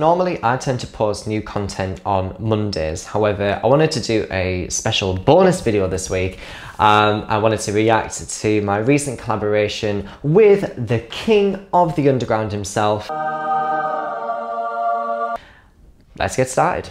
Normally I tend to post new content on Mondays, however I wanted to do a special bonus video this week. I wanted to react to my recent collaboration with the king of the underground himself. Let's get started.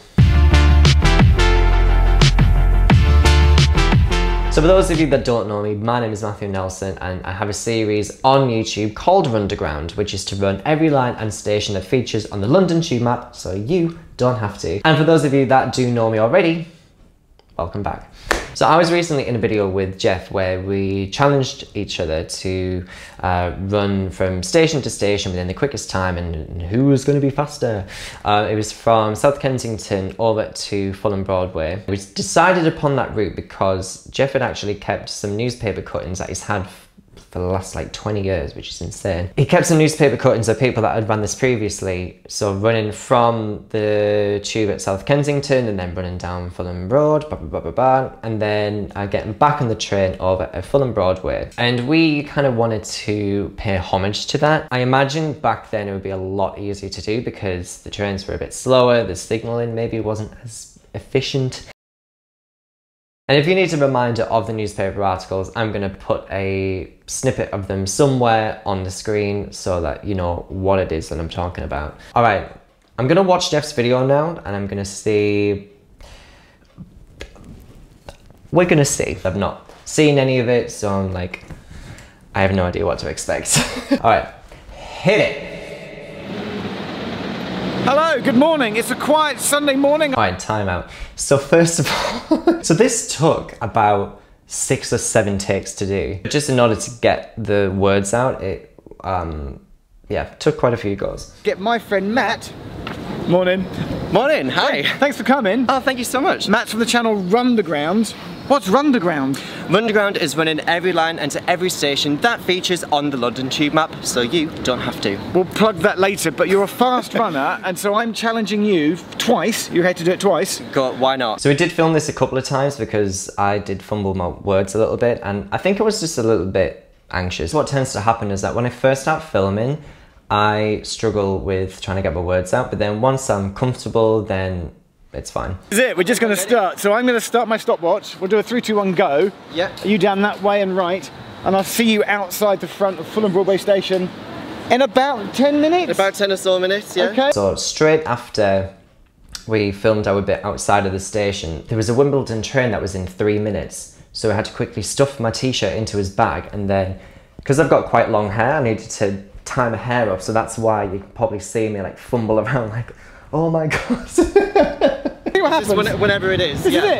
So for those of you that don't know me, my name is Matthew Nelson and I have a series on YouTube called Runderground, which is to run every line and station that features on the London Tube map, so you don't have to. And for those of you that do know me already, welcome back. So I was recently in a video with Geoff where we challenged each other to run from station to station within the quickest time and who was going to be faster. It was from South Kensington over to Fulham Broadway. We decided upon that route because Geoff had actually kept some newspaper cuttings that he's had for the last like 20 years, which is insane. He kept some newspaper cuttings of people that had run this previously, so running from the tube at South Kensington and then running down Fulham Road, blah blah blah blah, and then getting back on the train over at Fulham Broadway. And we kind of wanted to pay homage to that. I imagine back then it would be a lot easier to do because the trains were a bit slower, the signalling maybe wasn't as efficient. And if you need a reminder of the newspaper articles, I'm going to put a snippet of them somewhere on the screen so that you know what it is that I'm talking about. All right, I'm going to watch Geoff's video now and I'm going to see... We're going to see. I've not seen any of it, so I'm like, I have no idea what to expect. All right, hit it. Hello, good morning. It's a quiet Sunday morning. All right, time out. So first of all, so this took about 6 or 7 takes to do. Just in order to get the words out, it, yeah, took quite a few goes. Get my friend Matt. Morning. Morning, hi. Hey, thanks for coming. Oh, thank you so much. Matt from the channel Runderground. What's Runderground? Runderground is running every line and to every station that features on the London Tube map, so you don't have to. We'll plug that later, but you're a fast runner, and so I'm challenging you twice. You had to do it twice. God, why not? So we did film this a couple of times because I did fumble my words a little bit, and I think I was just a little bit anxious. What tends to happen is that when I first start filming, I struggle with trying to get my words out, but then once I'm comfortable, then it's fine. That's it, we're just going to start. So I'm going to start my stopwatch. We'll do a 3, 2, 1, go. Yeah. You down that way and right. And I'll see you outside the front of Fulham Broadway Station in about 10 minutes. About 10 or so minutes, yeah. Okay. So straight after we filmed our bit outside of the station, there was a Wimbledon train that was in 3 minutes. So I had to quickly stuff my t-shirt into his bag and then, because I've got quite long hair, I needed to tie my hair up. So that's why you can probably see me like fumble around like, oh my God. Just whenever it is. This yeah. Is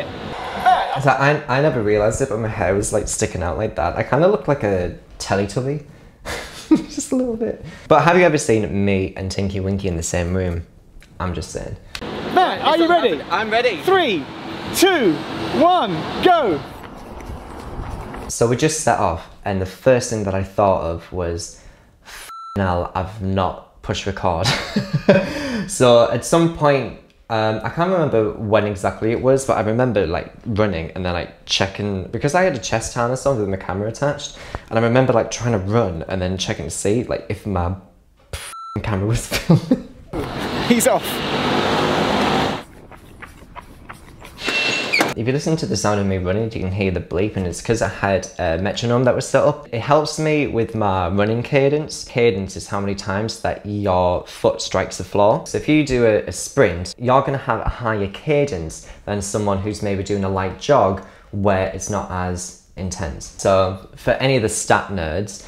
it? So I never realised it, but my hair was like sticking out like that. I kind of look like a Teletubby, just a little bit. But have you ever seen me and Tinky Winky in the same room? I'm just saying. Matt, are you ready? Happened. I'm ready. 3, 2, 1, go. So we just set off, and the first thing that I thought of was, f***ing hell, I've not pushed record. So at some point. I can't remember when exactly it was, but I remember like running and then like checking, because I had a chest harness on with my camera attached, and I remember like trying to run and then checking to see like if my camera was filming. He's off. If you listen to the sound of me running, you can hear the bleep, and it's because I had a metronome that was set up. It helps me with my running cadence. Cadence is how many times that your foot strikes the floor. So if you do a sprint, you're going to have a higher cadence than someone who's maybe doing a light jog where it's not as intense. So for any of the stat nerds,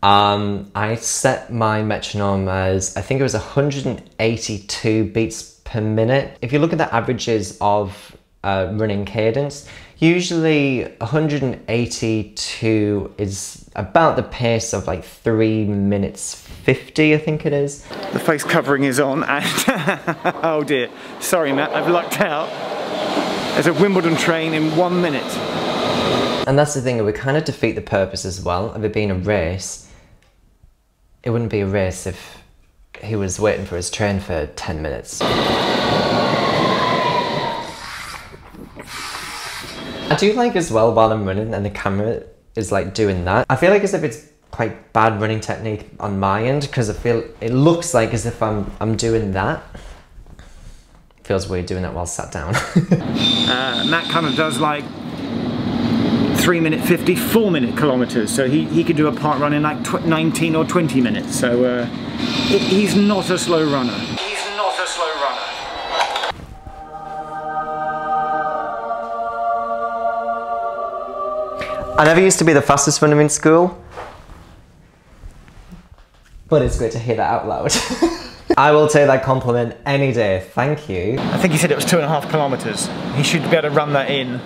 I set my metronome as, I think it was 182 beats per minute. If you look at the averages of running cadence, usually 182 is about the pace of like 3 minutes 50, I think it is. The face covering is on and oh dear, sorry Matt, I've lucked out. There's a Wimbledon train in 1 minute. And that's the thing, it would kind of defeat the purpose as well of it being a race. It wouldn't be a race if he was waiting for his train for 10 minutes. I do like as well while I'm running and the camera is like doing that. I feel like as if it's quite bad running technique on my end because I feel it looks like as if I'm doing that Feels weird doing that while sat down. And that kind of does like 3:50, 4 minute kilometers. So he could do a part run in like 19 or 20 minutes. So he's not a slow runner. He's not a slow runner. I never used to be the fastest runner in school, but it's great to hear that out loud. I will take that compliment any day, thank you. I think he said it was 2.5 kilometers. He should be able to run that in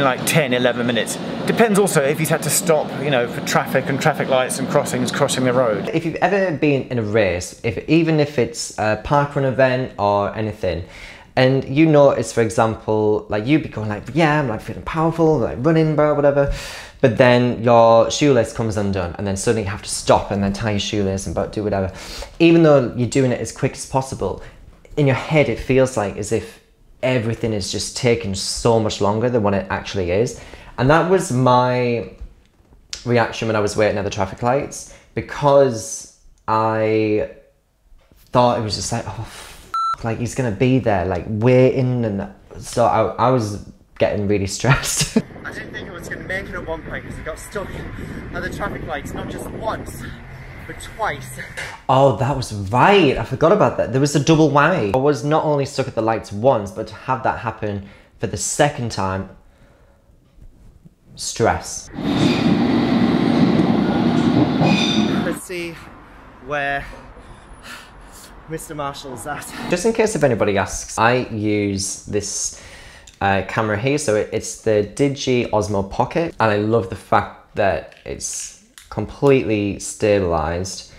like 10, 11 minutes. Depends also if he's had to stop, you know, for traffic and traffic lights and crossing the road. If you've ever been in a race, even if it's a parkrun event or anything, and you notice, for example, like you'd be going like, yeah, I'm like feeling powerful, like running, bro, whatever. But then your shoelace comes undone and then suddenly you have to stop and then tie your shoelace and do whatever. Even though you're doing it as quick as possible, in your head it feels like as if everything is just taking so much longer than what it actually is. And that was my reaction when I was waiting at the traffic lights, because I thought it was just like, oh, like he's gonna be there, like waiting. And so I was getting really stressed. I didn't think I was going to make it at one point because I got stuck at the traffic lights, not just once, but twice. Oh, that was right. I forgot about that. There was a double whammy. I was not only stuck at the lights once, but to have that happen for the second time, stress. Let's see where Mr. Marshall's at. Just in case if anybody asks, I use this camera here, so it's the Digi Osmo Pocket, and I love the fact that it's completely stabilized,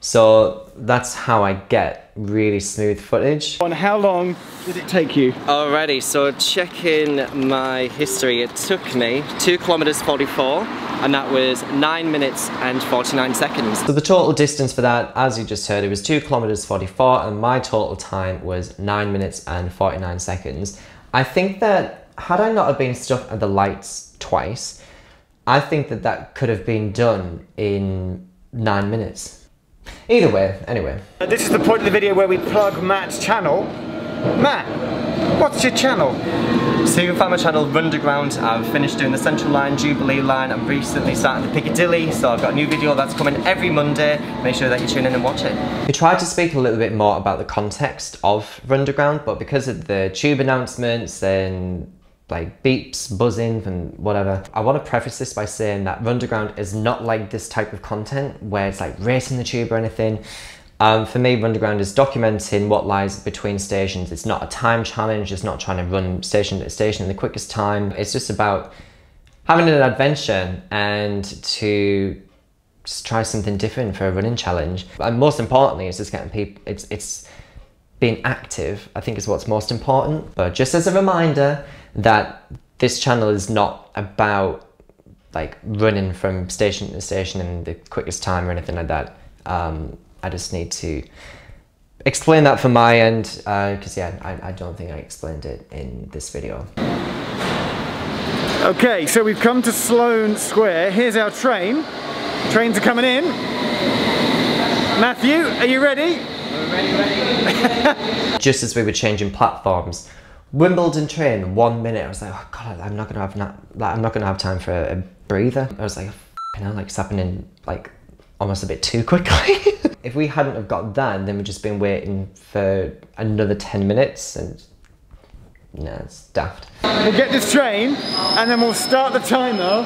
so that's how I get really smooth footage. And how long did it take you? Alrighty, so checking my history, it took me 2 kilometers 44, and that was 9 minutes and 49 seconds. So the total distance for that, as you just heard, it was 2 kilometers 44, and my total time was 9 minutes and 49 seconds. I think that had I not have been stuck at the lights twice, I think that that could have been done in 9 minutes. Either way, anyway. This is the point of the video where we plug Matt's channel. Matt, what's your channel? So you can find my channel Runderground. I've finished doing the Central Line, Jubilee Line. I'm recently starting the Piccadilly, so I've got a new video that's coming every Monday. Make sure that you tune in and watch it. We tried to speak a little bit more about the context of Runderground, but because of the tube announcements and like beeps, buzzing and whatever, I want to preface this by saying that Runderground is not like this type of content where it's like racing the tube or anything. For me, Runderground is documenting what lies between stations. It's not a time challenge, it's not trying to run station to station in the quickest time. It's just about having an adventure and to just try something different for a running challenge. And most importantly, it's just getting people, it's being active, I think, is what's most important. But just as a reminder that this channel is not about like running from station to station in the quickest time or anything like that. I just need to explain that from my end, because yeah, I don't think I explained it in this video. Okay, so we've come to Sloane Square. Here's our train. Trains are coming in. Matthew, are you ready? We're ready. Just as we were changing platforms, Wimbledon train, 1 minute. I was like, oh god, I'm not gonna have time for a breather. I was like, you know, like it's happening like almost a bit too quickly. If we hadn't have got that, then we'd just been waiting for another 10 minutes and no, it's daft. We'll get this train and then we'll start the timer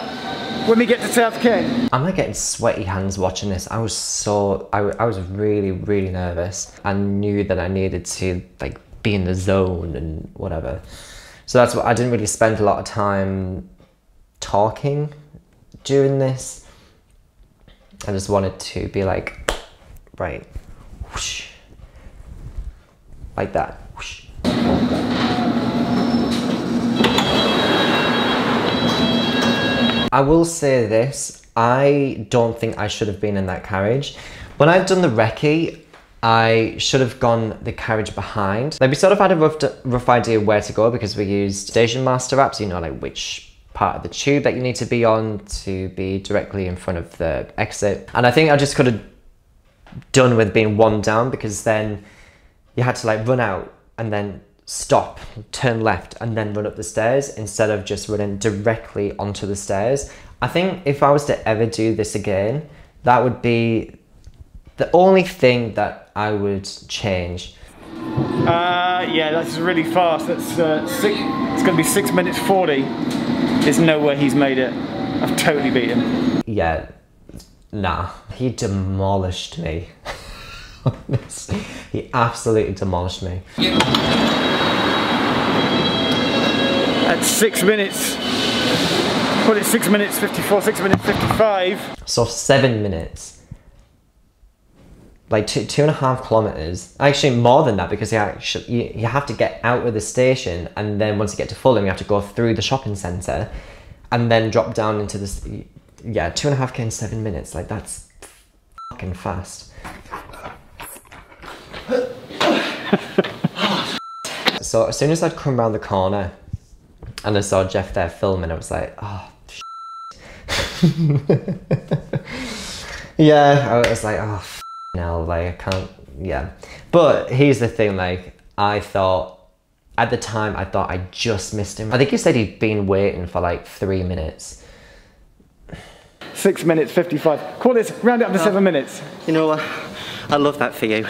when we get to South Kensington. I'm like getting sweaty hands watching this. I was so, I was really, really nervous. I knew that I needed to like be in the zone and whatever. So that's what, I didn't really spend a lot of time talking during this. I just wanted to be like, right, whoosh, like that, whoosh. I will say this, I don't think I should have been in that carriage. When I've done the recce, I should have gone the carriage behind. Like we sort of had a rough idea where to go because we used Station Master apps, you know, like which part of the tube that you need to be on to be directly in front of the exit. And I think I just could have done with being one down, because then you had to like run out and then stop, turn left, and then run up the stairs instead of just running directly onto the stairs. I think if I was to ever do this again, that would be the only thing that I would change. Yeah, that's really fast. That's it's going to be 6 minutes 40. There's no way he's made it. I've totally beat him. Yeah, nah, he demolished me. He absolutely demolished me. At 6 minutes, put it 6 minutes 54, 6 minutes 55. So 7 minutes. Like 2.5 kilometres, actually more than that, because you have to get out of the station, and then once you get to Fulham, you have to go through the shopping centre, and then drop down into this. Yeah, 2.5k in 7 minutes, like that's fucking fast. So as soon as I'd come round the corner, and I saw Geoff there filming, I was like, oh, yeah, I was like, oh. Now, like, I can't, yeah. But here's the thing, like, I thought, at the time, I thought I just missed him. I think he said he'd been waiting for like 3 minutes. 6 minutes 55. Call this, round it up to 7 minutes. You know what? I love that for you.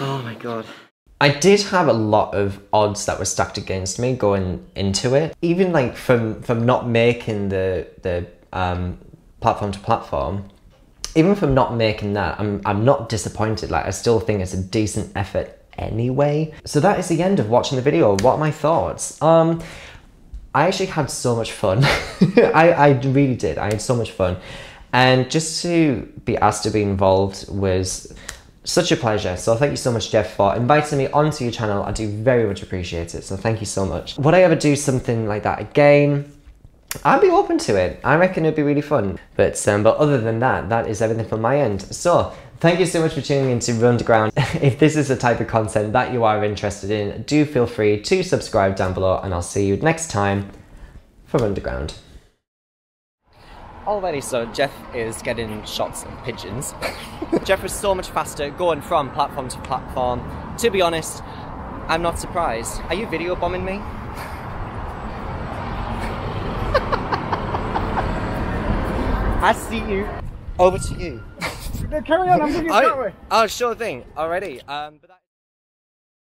Oh my God. I did have a lot of odds that were stacked against me going into it. Even like from not making the platform to platform, even from not making that, I'm not disappointed. Like, I still think it's a decent effort anyway. So that is the end of watching the video. What are my thoughts? I actually had so much fun. I really did. I had so much fun. And just to be asked to be involved was such a pleasure. So thank you so much, Geoff, for inviting me onto your channel. I do very much appreciate it. So thank you so much. Would I ever do something like that again? I'd be open to it. I reckon it'd be really fun. But other than that, that is everything from my end. So thank you so much for tuning into Runderground. If this is the type of content that you are interested in, do feel free to subscribe down below, and I'll see you next time for Runderground. Alrighty, so Geoff is getting shots of pigeons. Geoff was so much faster going from platform to platform. To be honest, I'm not surprised. Are you video bombing me? I see you. Over to you. No, carry on, I'm doing it that way. Oh, sure thing. Alrighty.